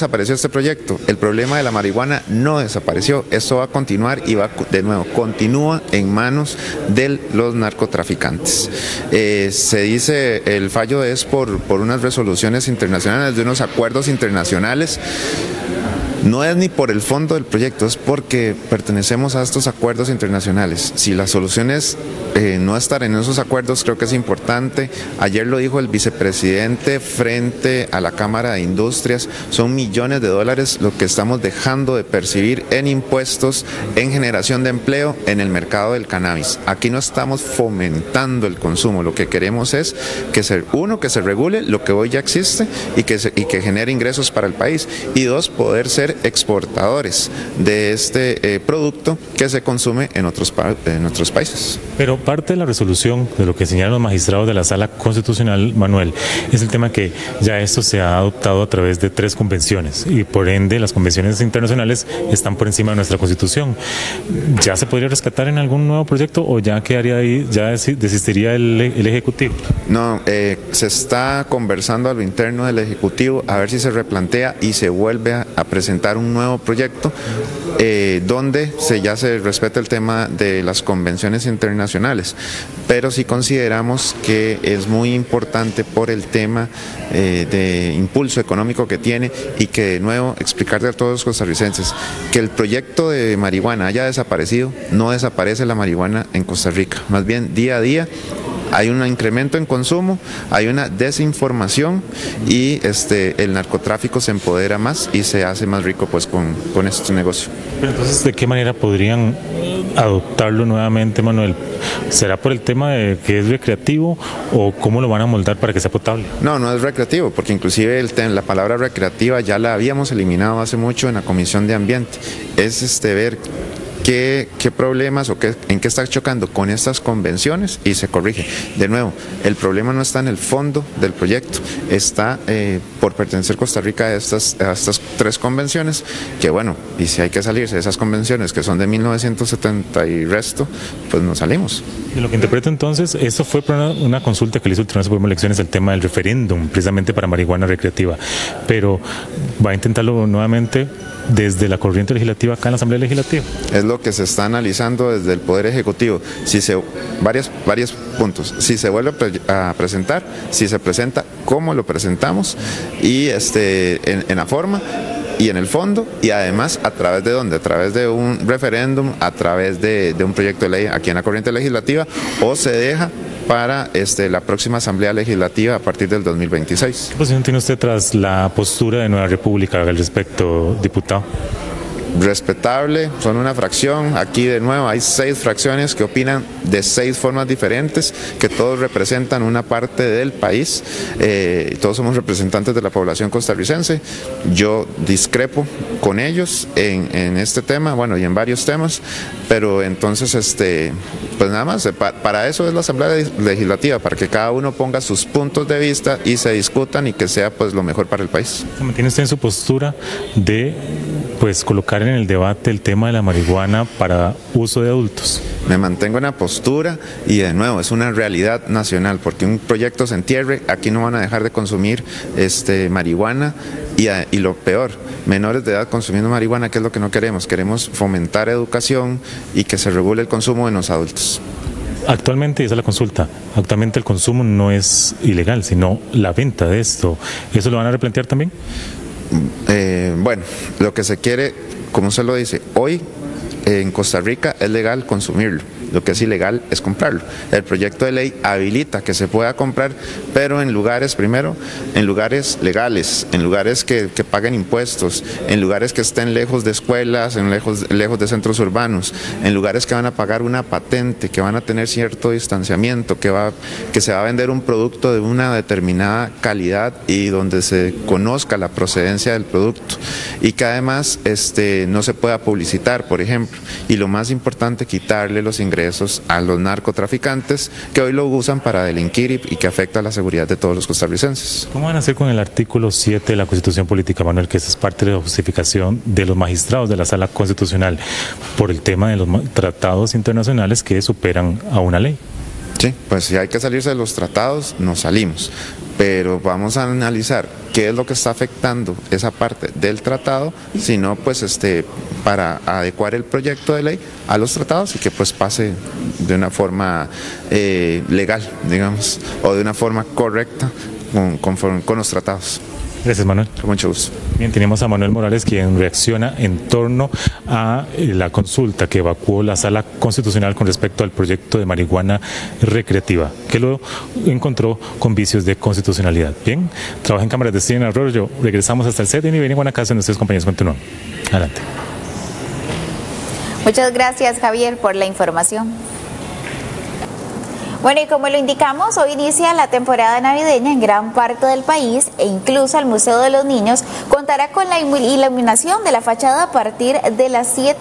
Desapareció este proyecto, el problema de la marihuana no desapareció, esto va a continuar y va de nuevo, continúa en manos de los narcotraficantes. Se dice, el fallo es por unas resoluciones internacionales, de unos acuerdos internacionales. No es ni por el fondo del proyecto, es porque pertenecemos a estos acuerdos internacionales. Si la solución es no estar en esos acuerdos, creo que es importante. Ayer lo dijo el vicepresidente frente a la Cámara de Industrias, son millones de dólares lo que estamos dejando de percibir en impuestos, en generación de empleo, en el mercado del cannabis. Aquí no estamos fomentando el consumo, lo que queremos es que se regule lo que hoy ya existe y que genere ingresos para el país, y dos, poder ser exportadores de este producto que se consume en otros países. Pero parte de la resolución, de lo que señalan los magistrados de la Sala Constitucional, Manuel, es el tema que ya esto se ha adoptado a través de 3 convenciones y por ende las convenciones internacionales están por encima de nuestra Constitución. ¿Ya se podría rescatar en algún nuevo proyecto o ya quedaría ahí, ya desistiría el Ejecutivo? No, se está conversando a lo interno del Ejecutivo a ver si se replantea y se vuelve a presentar un nuevo proyecto donde ya se respeta el tema de las convenciones internacionales, pero sí consideramos que es muy importante por el tema de impulso económico que tiene, y que de nuevo explicarle a todos los costarricenses que el proyecto de marihuana haya desaparecido, no desaparece la marihuana en Costa Rica, más bien día a día hay un incremento en consumo, hay una desinformación y el narcotráfico se empodera más y se hace más rico pues con este negocio. Pero entonces, ¿de qué manera podrían adoptarlo nuevamente, Manuel? ¿Será por el tema de que es recreativo o cómo lo van a moldar para que sea potable? No, no es recreativo, porque inclusive la palabra recreativa ya la habíamos eliminado hace mucho en la Comisión de Ambiente. Es ver qué problemas o en qué está chocando con estas convenciones y se corrige. De nuevo, el problema no está en el fondo del proyecto, está por pertenecer Costa Rica a estas 3 convenciones, que bueno, y si hay que salirse de esas convenciones que son de 1970 y resto, pues nos salimos. De lo que interpreto entonces, esto fue una consulta que le hizo el Tribunal Supremo de Elecciones, el tema del referéndum, precisamente para marihuana recreativa, pero va a intentarlo nuevamente desde la corriente legislativa acá en la Asamblea Legislativa. Es lo que se está analizando desde el Poder Ejecutivo. Varios puntos. Si se vuelve a presentar, si se presenta, cómo lo presentamos y en la forma y en el fondo, y además a través de dónde, a través de un referéndum, a través de un proyecto de ley aquí en la corriente legislativa, o se deja para la próxima Asamblea Legislativa a partir del 2026. ¿Qué posición tiene usted tras la postura de Nueva República al respecto, diputado? Respetable, son una fracción. Aquí de nuevo hay 6 fracciones que opinan de 6 formas diferentes, que todos representan una parte del país, todos somos representantes de la población costarricense. Yo discrepo con ellos en este tema, bueno, y en varios temas, pero entonces pues nada más, para eso es la Asamblea Legislativa, para que cada uno ponga sus puntos de vista y se discutan y que sea pues lo mejor para el país. ¿Se mantiene usted en su postura de pues colocar en el debate el tema de la marihuana para uso de adultos? Me mantengo en la postura, y de nuevo es una realidad nacional, porque un proyecto se entierre, aquí no van a dejar de consumir marihuana, y lo peor, menores de edad consumiendo marihuana, que es lo que no queremos. Queremos fomentar educación y que se regule el consumo en los adultos. Actualmente, esa es la consulta, actualmente el consumo no es ilegal, sino la venta de esto. ¿Eso lo van a replantear también? Bueno, lo que se quiere, como se lo dice, hoy en Costa Rica es legal consumirlo, lo que es ilegal es comprarlo. El proyecto de ley habilita que se pueda comprar, pero en lugares, primero, en lugares legales, en lugares que paguen impuestos, en lugares que estén lejos de escuelas, lejos de centros urbanos, en lugares que van a pagar una patente, que van a tener cierto distanciamiento, que se va a vender un producto de una determinada calidad y donde se conozca la procedencia del producto, y que además no se pueda publicitar, por ejemplo, y lo más importante, quitarle los ingresos a los narcotraficantes que hoy lo usan para delinquir y que afecta la seguridad de todos los costarricenses. ¿Cómo van a hacer con el artículo 7 de la Constitución Política, Manuel, que esa es parte de la justificación de los magistrados de la Sala Constitucional por el tema de los tratados internacionales que superan a una ley? Sí, pues si hay que salirse de los tratados, nos salimos. pero vamos a analizar qué es lo que está afectando esa parte del tratado, sino pues para adecuar el proyecto de ley a los tratados y que pues pase de una forma legal, digamos, o de una forma correcta con los tratados. Gracias, Manuel. Con mucho gusto. Bien, tenemos a Manuel Morales, quien reacciona en torno a la consulta que evacuó la Sala Constitucional con respecto al proyecto de marihuana recreativa, que lo encontró con vicios de constitucionalidad. Bien, trabaja en cámaras de cine en Arroyo. Regresamos hasta el CEDIN y venimos a casa de nuestros compañeros. Continúan. Adelante. Muchas gracias, Javier, por la información. Bueno, y como lo indicamos, hoy inicia la temporada navideña en gran parte del país e incluso el Museo de los Niños contará con la iluminación de la fachada a partir de las 7.